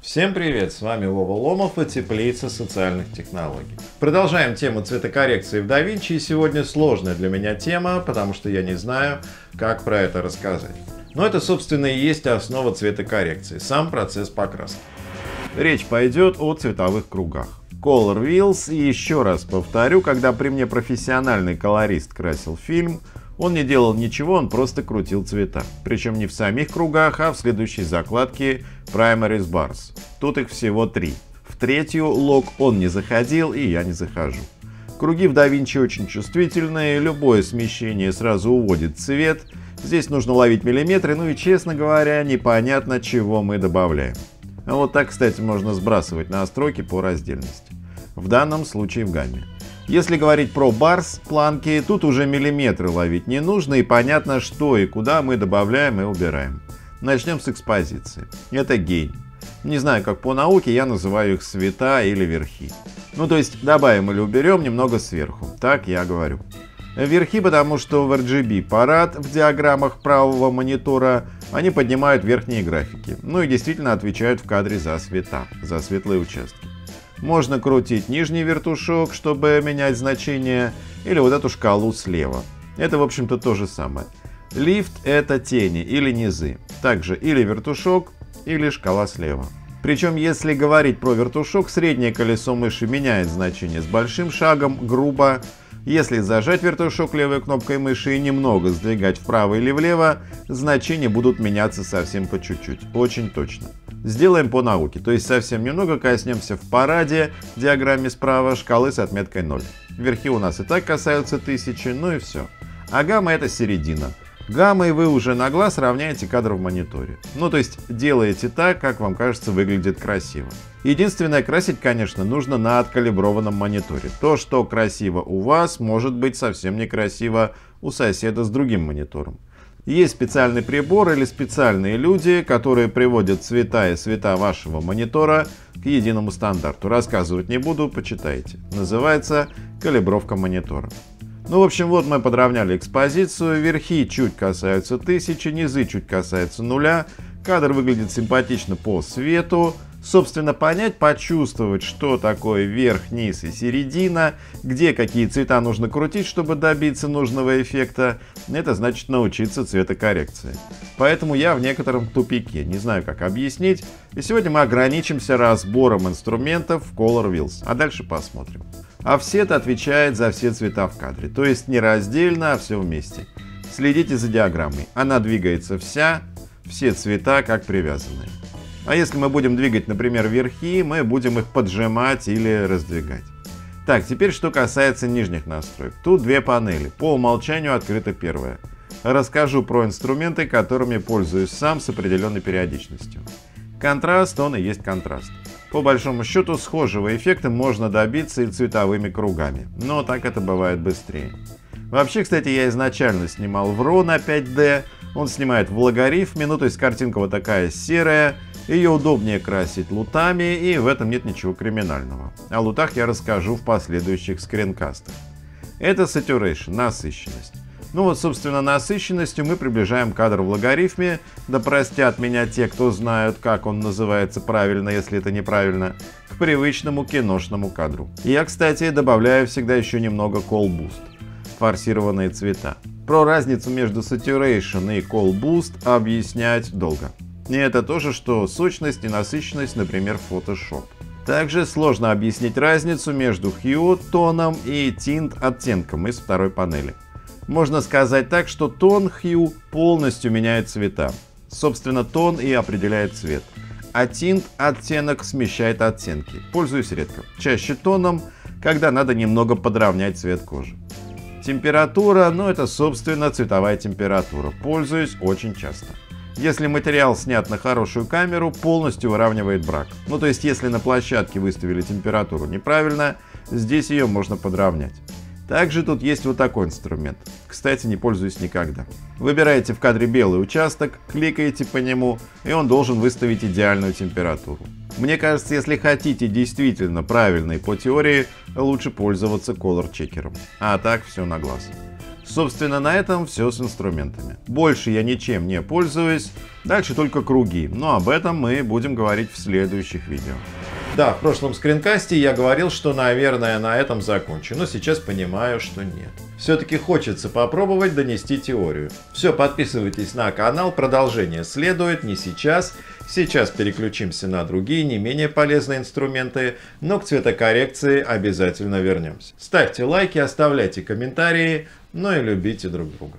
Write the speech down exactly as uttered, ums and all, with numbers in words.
Всем привет! С вами Вова Ломов и Теплица социальных технологий. Продолжаем тему цветокоррекции в DaVinci, и сегодня сложная для меня тема, потому что я не знаю, как про это рассказать. Но это, собственно, и есть основа цветокоррекции, сам процесс покраски. Речь пойдет о цветовых кругах. Color Wheels, и еще раз повторю, когда при мне профессиональный колорист красил фильм, он не делал ничего, он просто крутил цвета. Причем не в самих кругах, а в следующей закладке Primaries Bars. Тут их всего три. В третью лог он не заходил, и я не захожу. Круги в DaVinci очень чувствительные, любое смещение сразу уводит цвет. Здесь нужно ловить миллиметры, ну и, честно говоря, непонятно, чего мы добавляем. А вот так, кстати, можно сбрасывать настройки по раздельности. В данном случае в гамме. Если говорить про барс, планки, тут уже миллиметры ловить не нужно, и понятно, что и куда мы добавляем и убираем. Начнем с экспозиции. Это гейн. Не знаю, как по науке, я называю их света или верхи. Ну то есть добавим или уберем немного сверху, так я говорю. Верхи, потому что в эр джи би парад в диаграммах правого монитора они поднимают верхние графики, ну и действительно отвечают в кадре за света, за светлые участки. Можно крутить нижний вертушок, чтобы менять значение, или вот эту шкалу слева. Это, в общем-то, то же самое. Лифт — это тени или низы. Также или вертушок, или шкала слева. Причем, если говорить про вертушок, среднее колесо мыши меняет значение с большим шагом, грубо. Если зажать вертушок левой кнопкой мыши и немного сдвигать вправо или влево, значения будут меняться совсем по чуть-чуть, очень точно. Сделаем по науке, то есть совсем немного коснемся в параде, диаграмме справа, шкалы с отметкой ноль. Верхи у нас и так касаются тысячи, ну и все. А гамма — это середина. Гаммой вы уже на глаз равняете кадр в мониторе. Ну то есть делаете так, как вам кажется выглядит красиво. Единственное, красить, конечно, нужно на откалиброванном мониторе. То, что красиво у вас, может быть совсем некрасиво у соседа с другим монитором. Есть специальный прибор или специальные люди, которые приводят цвета и цвета вашего монитора к единому стандарту. Рассказывать не буду, почитайте. Называется калибровка монитора. Ну, в общем, вот мы подровняли экспозицию. Верхи чуть касаются тысячи, низы чуть касаются нуля. Кадр выглядит симпатично по свету. Собственно, понять, почувствовать, что такое верх, низ и середина, где какие цвета нужно крутить, чтобы добиться нужного эффекта, это значит научиться цветокоррекции. Поэтому я в некотором тупике, не знаю, как объяснить. И сегодня мы ограничимся разбором инструментов в Color Wheels, а дальше посмотрим. Offset отвечает за все цвета в кадре, то есть не раздельно, а все вместе. Следите за диаграммой, она двигается вся, все цвета как привязанные. А если мы будем двигать, например, верхи, мы будем их поджимать или раздвигать. Так, теперь что касается нижних настроек. Тут две панели, по умолчанию открыта первая. Расскажу про инструменты, которыми пользуюсь сам с определенной периодичностью. Контраст, он и есть контраст. По большому счету, схожего эффекта можно добиться и цветовыми кругами, но так это бывает быстрее. Вообще, кстати, я изначально снимал в рау на пять дэ, он снимает в логарифме, ну то есть картинка вот такая серая. Ее удобнее красить лутами, и в этом нет ничего криминального. О лутах я расскажу в последующих скринкастах. Это Saturation, насыщенность. Ну вот, собственно, насыщенностью мы приближаем кадр в логарифме. Да простят меня те, кто знают, как он называется правильно, если это неправильно, к привычному киношному кадру. Я, кстати, добавляю всегда еще немного Call Boost, форсированные цвета. Про разницу между Saturation и Call Boost объяснять долго. И это то же, что сочность и насыщенность, например, Photoshop. Также сложно объяснить разницу между Hue тоном и Tint оттенком из второй панели. Можно сказать так, что тон Hue полностью меняет цвета. Собственно, тон и определяет цвет. А Tint оттенок смещает оттенки. Пользуюсь редко. Чаще тоном, когда надо немного подровнять цвет кожи. Температура, ну это, собственно, цветовая температура. Пользуюсь очень часто. Если материал снят на хорошую камеру, полностью выравнивает брак. Ну то есть, если на площадке выставили температуру неправильно, здесь ее можно подровнять. Также тут есть вот такой инструмент. Кстати, не пользуюсь никогда. Выбираете в кадре белый участок, кликаете по нему, и он должен выставить идеальную температуру. Мне кажется, если хотите действительно правильной по теории, лучше пользоваться Color Checker. А так все на глаз. Собственно, на этом все с инструментами. Больше я ничем не пользуюсь, дальше только круги, но об этом мы будем говорить в следующих видео. Да, в прошлом скринкасте я говорил, что, наверное, на этом закончу, но сейчас понимаю, что нет. Все-таки хочется попробовать донести теорию. Все, подписывайтесь на канал, продолжение следует, не сейчас. Сейчас переключимся на другие, не менее полезные инструменты, но к цветокоррекции обязательно вернемся. Ставьте лайки, оставляйте комментарии, ну и любите друг друга.